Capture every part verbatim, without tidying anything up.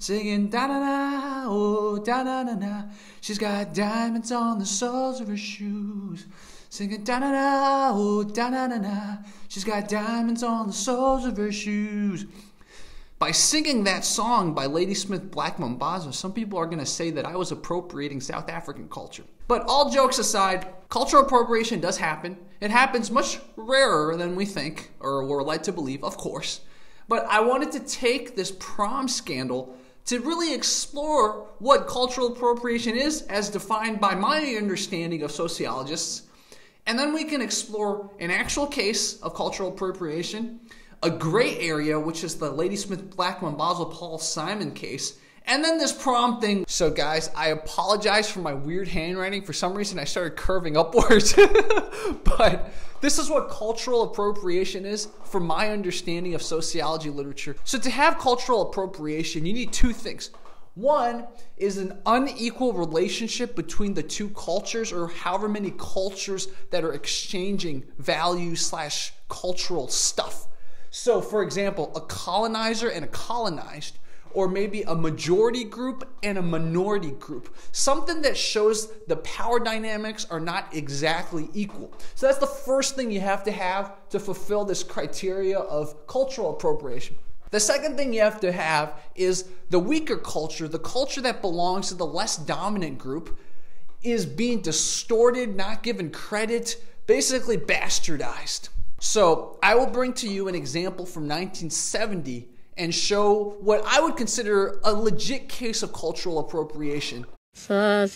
Singing da-na-na, oh da-na-na-na. She's got diamonds on the soles of her shoes. Singing da-na-na, oh da-na-na-na. She's got diamonds on the soles of her shoes. By singing that song by Ladysmith Black Mambazo, some people are going to say that I was appropriating South African culture. But all jokes aside, cultural appropriation does happen. It happens much rarer than we think, or we're led to believe, of course. But I wanted to take this prom scandal to really explore what cultural appropriation is as defined by my understanding of sociologists. And then we can explore an actual case of cultural appropriation, a gray area, which is the Ladysmith Black Mambazo Paul Simon case, and then this prom thing. So guys, I apologize for my weird handwriting. For some reason, I started curving upwards. But this is what cultural appropriation is from my understanding of sociology literature. So to have cultural appropriation, you need two things. One is an unequal relationship between the two cultures, or however many cultures that are exchanging value slash cultural stuff. So for example, a colonizer and a colonized, or maybe a majority group and a minority group. Something that shows the power dynamics are not exactly equal. So that's the first thing you have to have to fulfill this criteria of cultural appropriation. The second thing you have to have is the weaker culture, the culture that belongs to the less dominant group, is being distorted, not given credit, basically bastardized. So I will bring to you an example from nineteen seventy and show what I would consider a legit case of cultural appropriation. Either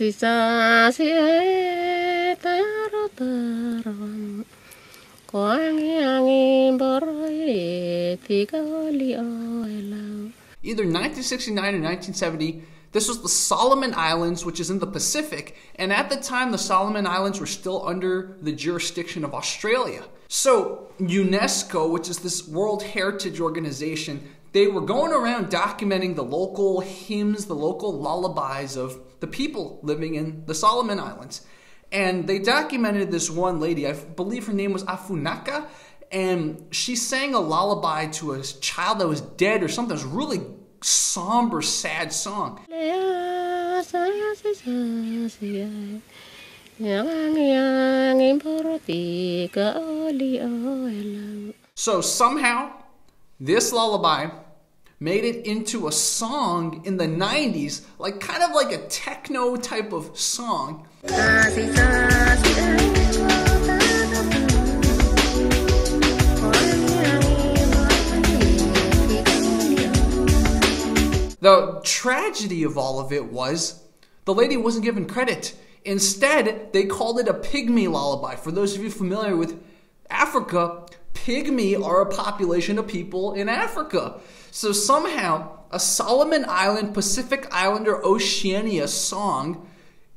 nineteen sixty-nine or nineteen seventy, this was the Solomon Islands, which is in the Pacific, and at the time the Solomon Islands were still under the jurisdiction of Australia. So UNESCO, which is this World Heritage Organization, they were going around documenting the local hymns, the local lullabies of the people living in the Solomon Islands. And they documented this one lady, I believe her name was Afunakwa, and she sang a lullaby to a child that was dead or something. It was a really somber, sad song. So somehow, this lullaby made it into a song in the nineties, like kind of like a techno type of song. The tragedy of all of it was the lady wasn't given credit. Instead, they called it a Pygmy Lullaby. For those of you familiar with Africa, Pygmy are a population of people in Africa. So somehow, a Solomon Island, Pacific Islander, Oceania song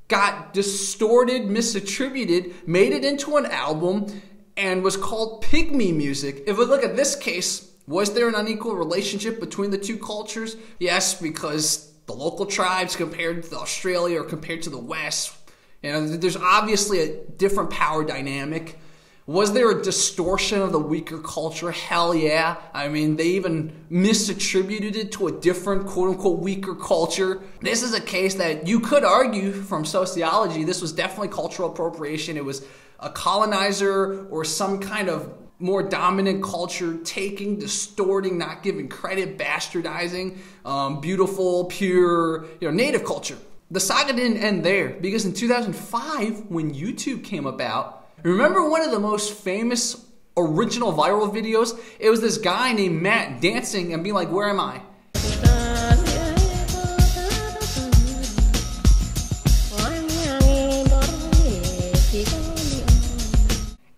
got distorted, misattributed, made it into an album, and was called Pygmy music. If we look at this case, was there an unequal relationship between the two cultures? Yes, because the local tribes compared to Australia or compared to the West, you know, there's obviously a different power dynamic. Was there a distortion of the weaker culture? Hell yeah. I mean, they even misattributed it to a different quote-unquote weaker culture. This is a case that you could argue from sociology, this was definitely cultural appropriation. It was a colonizer or some kind of more dominant culture taking, distorting, not giving credit, bastardizing, um, beautiful, pure, you know, native culture. The saga didn't end there, because in two thousand five, when YouTube came about, remember one of the most famous original viral videos? It was this guy named Matt dancing and being like, "Where am I?"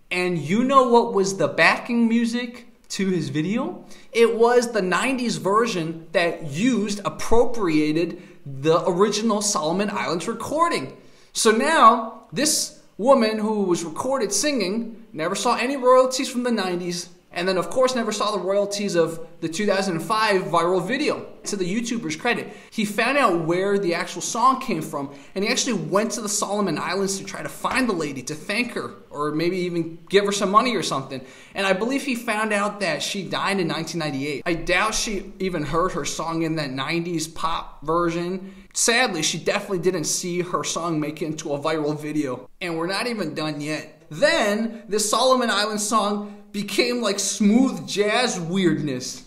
And you know what was the backing music to his video? It was the nineties version that used, appropriated the original Solomon Islands recording. So now, this woman who was recorded singing, never saw any royalties from the nineties, And then, of course, never saw the royalties of the two thousand five viral video. To the YouTuber's credit, he found out where the actual song came from, and he actually went to the Solomon Islands to try to find the lady, to thank her, or maybe even give her some money or something. And I believe he found out that she died in nineteen ninety-eight. I doubt she even heard her song in that nineties pop version. Sadly, she definitely didn't see her song make it into a viral video. And we're not even done yet. Then, this Solomon Islands song became like smooth jazz weirdness.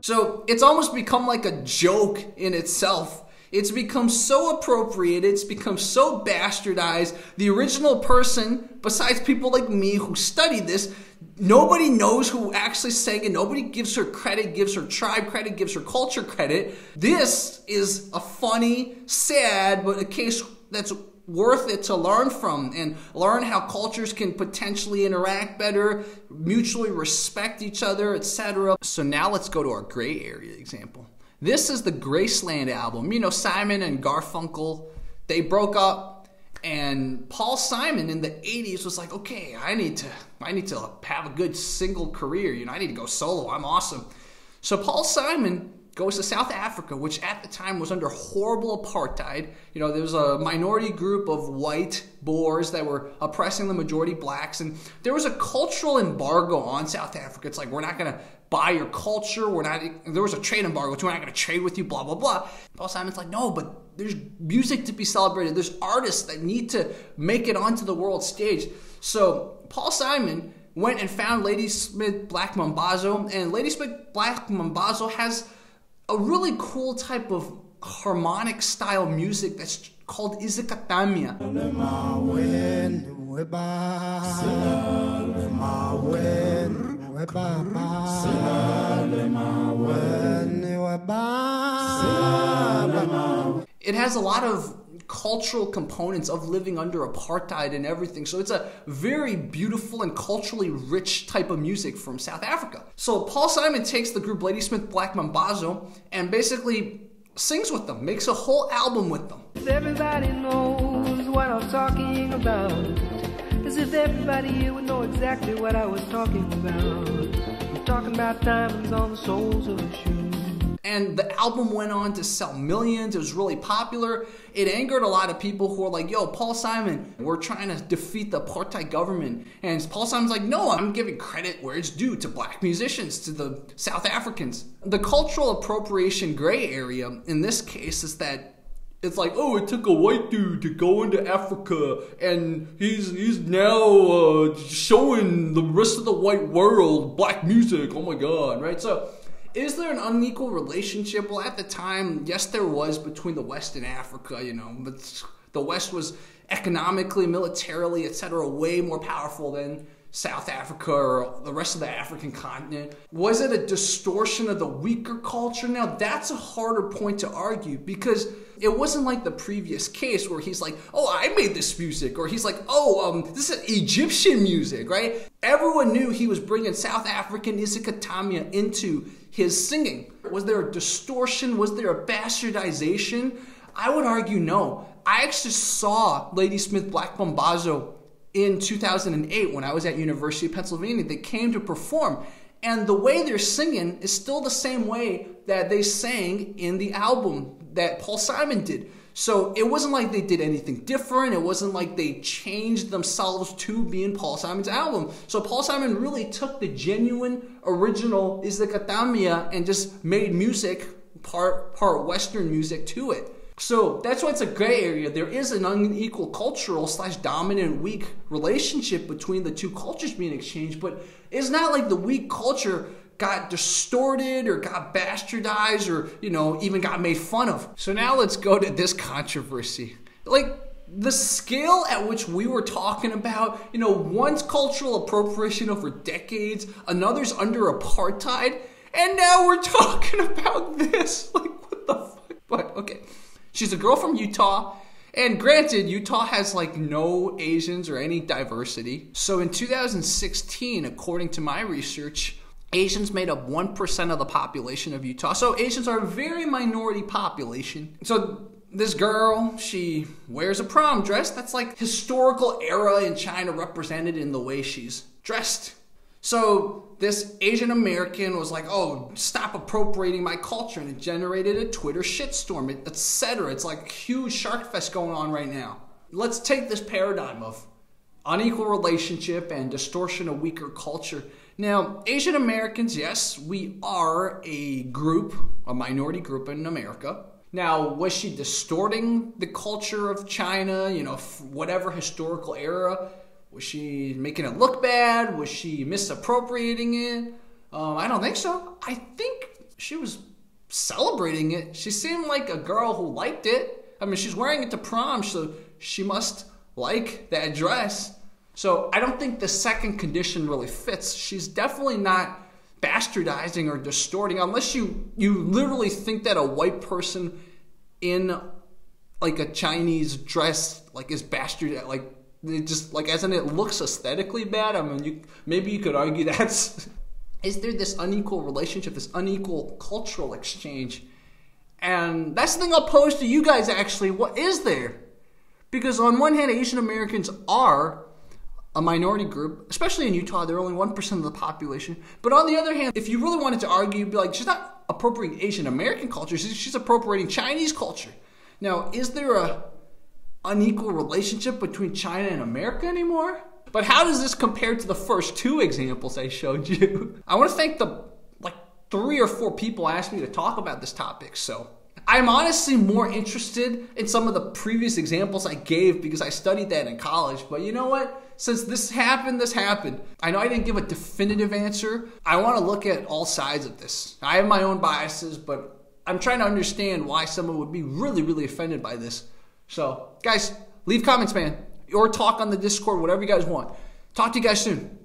So it's almost become like a joke in itself. It's become so appropriate, it's become so bastardized. The original person, besides people like me who studied this, nobody knows who actually sang it. Nobody gives her credit, gives her tribe credit, gives her culture credit. This is a funny, sad, but a case that's worth it to learn from and learn how cultures can potentially interact better, mutually respect each other, et cetera. So now let's go to our gray area example. This is the Graceland album. You know, Simon and Garfunkel, they broke up, and Paul Simon in the eighties was like, okay, I need to, I need to have a good single career. You know, I need to go solo. I'm awesome. So Paul Simon goes to South Africa, which at the time was under horrible apartheid. You know, there was a minority group of white Boers that were oppressing the majority blacks, and there was a cultural embargo on South Africa. It's like, we're not going to buy your culture, we're not, there was a trade embargo, we're not gonna trade with you, blah, blah, blah. Paul Simon's like, no, but there's music to be celebrated, there's artists that need to make it onto the world stage. So Paul Simon went and found Ladysmith Black Mambazo, and Ladysmith Black Mambazo has a really cool type of harmonic style music that's called Isicathamiya. It has a lot of cultural components of living under apartheid and everything. So it's a very beautiful and culturally rich type of music from South Africa. So Paul Simon takes the group Ladysmith Black Mambazo and basically sings with them, makes a whole album with them. Everybody knows what I'm talking about. As if everybody here would know exactly what I was talking about. I'm talking about diamonds on the soles of a shoe. And the album went on to sell millions. It was really popular. It angered a lot of people who were like, yo, Paul Simon, we're trying to defeat the apartheid government. And Paul Simon's like, no, I'm giving credit where it's due to black musicians, to the South Africans. The cultural appropriation gray area in this case is that it's like, oh, it took a white dude to go into Africa, and he's he's now uh, showing the rest of the white world black music. Oh my God, right? So, is there an unequal relationship? Well, at the time, yes, there was between the West and Africa. You know, but the West was economically, militarily, et cetera, way more powerful than South Africa or the rest of the African continent. Was it a distortion of the weaker culture? Now, that's a harder point to argue, because it wasn't like the previous case where he's like, oh, I made this music, or he's like, oh, um, this is Egyptian music, right? Everyone knew he was bringing South African Isicathamiya into his singing. Was there a distortion? Was there a bastardization? I would argue no. I actually saw Ladysmith Black Mambazo in two thousand eight, when I was at University of Pennsylvania. They came to perform, and the way they're singing is still the same way that they sang in the album that Paul Simon did. So it wasn't like they did anything different. It wasn't like they changed themselves to be in Paul Simon's album. So Paul Simon really took the genuine original Isicathamiya and just made music, part, part Western music to it. So that's why it's a gray area. There is an unequal cultural slash dominant weak relationship between the two cultures being exchanged, but it's not like the weak culture got distorted or got bastardized or, you know, even got made fun of. So now let's go to this controversy. Like, the scale at which we were talking about, you know, one's cultural appropriation over decades, another's under apartheid, and now we're talking about this. Like, what the fuck? But, okay. She's a girl from Utah, and granted, Utah has like no Asians or any diversity. So in two thousand sixteen, according to my research, Asians made up one percent of the population of Utah. So Asians are a very minority population. So this girl, she wears a prom dress. That's like historical era in China represented in the way she's dressed. So this Asian American was like, oh, stop appropriating my culture. And it generated a Twitter shitstorm, et cetera. It's like a huge shark fest going on right now. Let's take this paradigm of unequal relationship and distortion of weaker culture. Now, Asian Americans, yes, we are a group, a minority group in America. Now, was she distorting the culture of China, you know, whatever historical era? Was she making it look bad? Was she misappropriating it? Um, I don't think so. I think she was celebrating it. She seemed like a girl who liked it. I mean, she's wearing it to prom, so she must like that dress. So I don't think the second condition really fits. She's definitely not bastardizing or distorting, unless you, you literally think that a white person in like a Chinese dress like is bastard, like it just like as in it looks aesthetically bad. I mean, you, maybe you could argue that's is there this unequal relationship, this unequal cultural exchange, and that's the thing I'll pose to you guys actually. What is there? Because on one hand, Asian Americans are a minority group, especially in Utah. They're only one percent of the population. But on the other hand, if you really wanted to argue, you'd be like, she's not appropriating Asian American culture, she's appropriating Chinese culture. Now, is there a unequal relationship between China and America anymore? But how does this compare to the first two examples I showed you? I want to thank the like three or four people asked me to talk about this topic, so I'm honestly more interested in some of the previous examples I gave because I studied that in college. But you know what? Since this happened, this happened. I know I didn't give a definitive answer. I want to look at all sides of this. I have my own biases, but I'm trying to understand why someone would be really, really offended by this. So, guys, leave comments, man. Or talk on the Discord, whatever you guys want. Talk to you guys soon.